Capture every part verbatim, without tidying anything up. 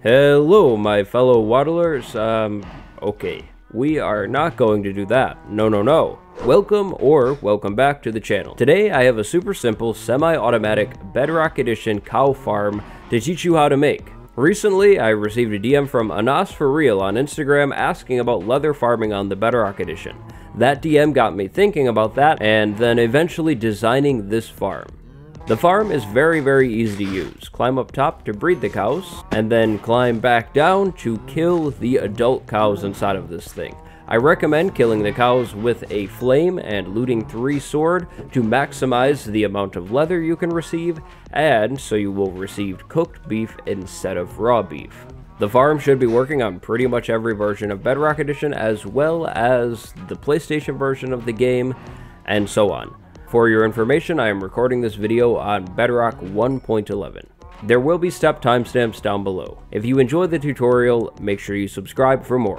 Hello, my fellow Waddlers. Um, okay, we are not going to do that. No, no, no. Welcome or welcome back to the channel. Today, I have a super simple semi-automatic Bedrock Edition cow farm to teach you how to make. Recently, I received a D M from Anas for Real on Instagram asking about leather farming on the Bedrock Edition. That D M got me thinking about that and then eventually designing this farm. The farm is very, very easy to use. Climb up top to breed the cows, and then climb back down to kill the adult cows inside of this thing. I recommend killing the cows with a flame and looting three sword to maximize the amount of leather you can receive, and so you will receive cooked beef instead of raw beef. The farm should be working on pretty much every version of Bedrock Edition, as well as the PlayStation version of the game, and so on. For your information, I am recording this video on Bedrock one point eleven. There will be step timestamps down below. If you enjoyed the tutorial, make sure you subscribe for more.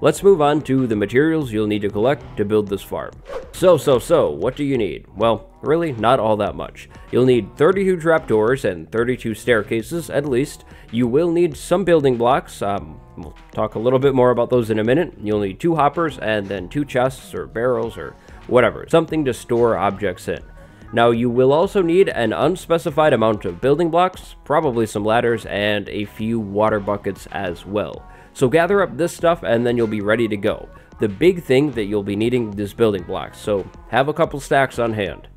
Let's move on to the materials you'll need to collect to build this farm. So, so, so, what do you need? Well, really, not all that much. You'll need thirty-two trapdoors and thirty-two staircases, at least. You will need some building blocks. Um, we'll talk a little bit more about those in a minute. You'll need two hoppers and then two chests or barrels or whatever, something to store objects in. Now you will also need an unspecified amount of building blocks, probably some ladders and a few water buckets as well. So gather up this stuff and then you'll be ready to go. The big thing that you'll be needing is building blocks, so have a couple stacks on hand.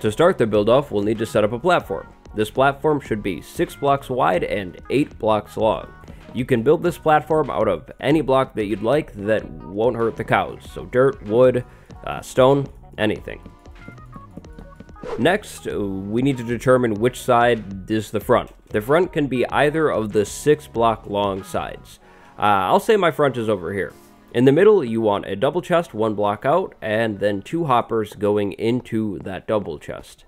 To start the build off, we'll need to set up a platform. This platform should be six blocks wide and eight blocks long. You can build this platform out of any block that you'd like that won't hurt the cows, so dirt, wood, Uh, stone, anything. Next, we need to determine which side is the front. The front can be either of the six block long sides. Uh, I'll say my front is over here. In the middle, you want a double chest one block out, and then two hoppers going into that double chest.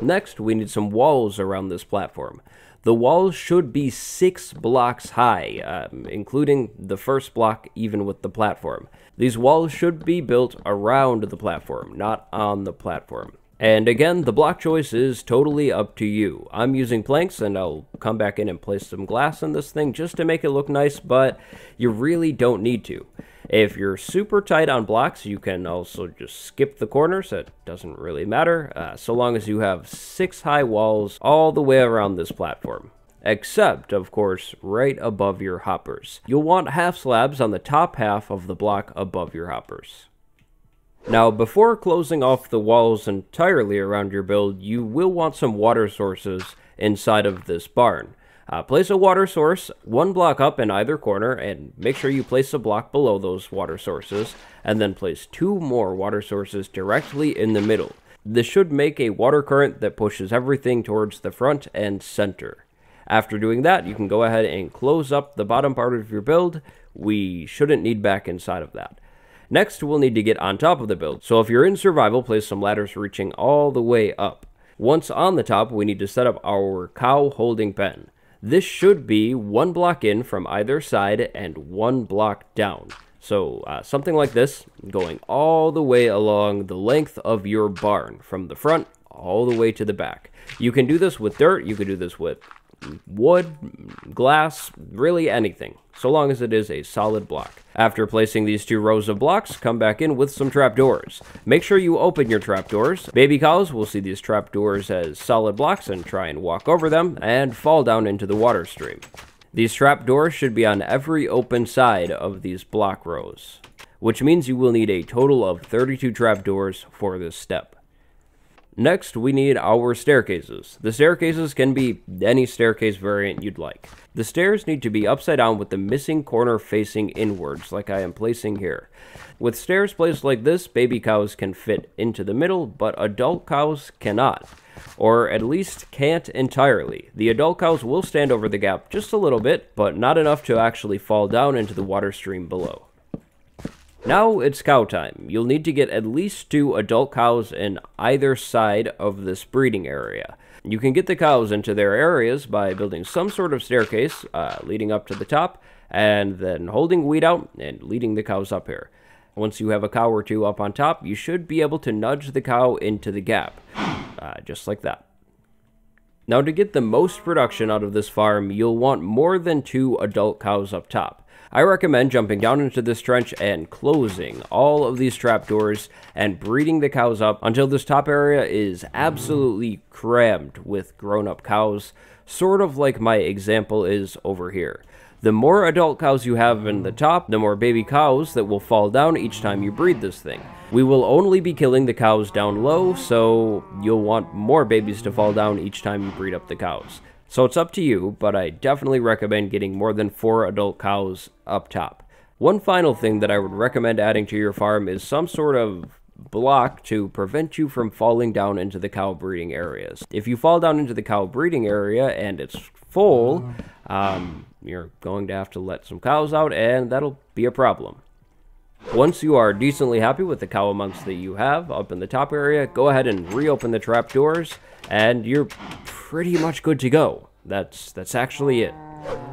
Next, we need some walls around this platform. The walls should be six blocks high, um, including the first block even with the platform. These walls should be built around the platform, not on the platform. And again, the block choice is totally up to you. I'm using planks, and I'll come back in and place some glass on this thing just to make it look nice, but you really don't need to. If you're super tight on blocks, you can also just skip the corners. That doesn't really matter, uh, so long as you have six high walls all the way around this platform. Except, of course, right above your hoppers. You'll want half slabs on the top half of the block above your hoppers. Now, before closing off the walls entirely around your build, you will want some water sources inside of this barn. Uh, place a water source one block up in either corner, and make sure you place a block below those water sources, and then place two more water sources directly in the middle. This should make a water current that pushes everything towards the front and center. After doing that, you can go ahead and close up the bottom part of your build. We shouldn't need back inside of that. Next, we'll need to get on top of the build, so if you're in survival, place some ladders reaching all the way up. Once on the top, we need to set up our cow holding pen. This should be one block in from either side and one block down. So uh, something like this, going all the way along the length of your barn, from the front all the way to the back. You can do this with dirt, you can do this with wood, glass, really anything, so long as it is a solid block. After placing these two rows of blocks, come back in with some trapdoors. Make sure you open your trapdoors. Baby cows will see these trapdoors as solid blocks and try and walk over them and fall down into the water stream. These trapdoors should be on every open side of these block rows, which means you will need a total of thirty-two trapdoors for this step. Next, we need our staircases. The staircases can be any staircase variant you'd like. The stairs need to be upside down with the missing corner facing inwards, like I am placing here. With stairs placed like this, baby cows can fit into the middle, but adult cows cannot, or at least can't entirely. The adult cows will stand over the gap just a little bit, but not enough to actually fall down into the water stream below. Now it's cow time. You'll need to get at least two adult cows in either side of this breeding area. You can get the cows into their areas by building some sort of staircase uh, leading up to the top, and then holding wheat out and leading the cows up here. Once you have a cow or two up on top, you should be able to nudge the cow into the gap, uh, just like that. Now to get the most production out of this farm, you'll want more than two adult cows up top. I recommend jumping down into this trench and closing all of these trapdoors and breeding the cows up until this top area is absolutely crammed with grown-up cows, sort of like my example is over here. The more adult cows you have in the top, the more baby cows that will fall down each time you breed this thing. We will only be killing the cows down low, so you'll want more babies to fall down each time you breed up the cows. So it's up to you, but I definitely recommend getting more than four adult cows up top. One final thing that I would recommend adding to your farm is some sort of block to prevent you from falling down into the cow breeding areas. If you fall down into the cow breeding area and it's full, um, you're going to have to let some cows out, and that'll be a problem. Once you are decently happy with the cow amounts that you have up in the top area, go ahead and reopen the trap doors, and you're pretty much good to go. That's, that's actually it.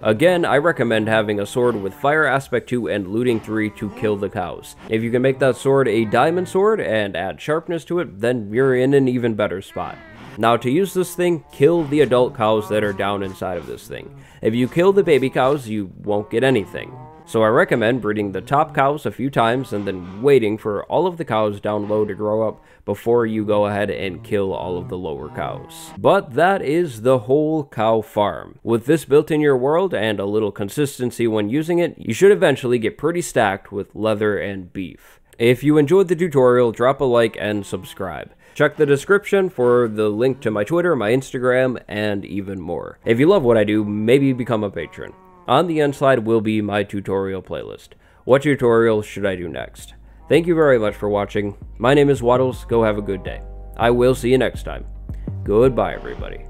Again, I recommend having a sword with fire aspect two and looting three to kill the cows. If you can make that sword a diamond sword and add sharpness to it, then you're in an even better spot. Now to use this thing, kill the adult cows that are down inside of this thing. If you kill the baby cows, you won't get anything. So I recommend breeding the top cows a few times and then waiting for all of the cows down low to grow up before you go ahead and kill all of the lower cows. But that is the whole cow farm. With this built in your world and a little consistency when using it, you should eventually get pretty stacked with leather and beef. If you enjoyed the tutorial, drop a like and subscribe. Check the description for the link to my Twitter, my Instagram, and even more. If you love what I do, maybe become a patron. On the end slide will be my tutorial playlist. What tutorial should I do next? Thank you very much for watching. My name is Wattles. Go have a good day. I will see you next time. Goodbye, everybody.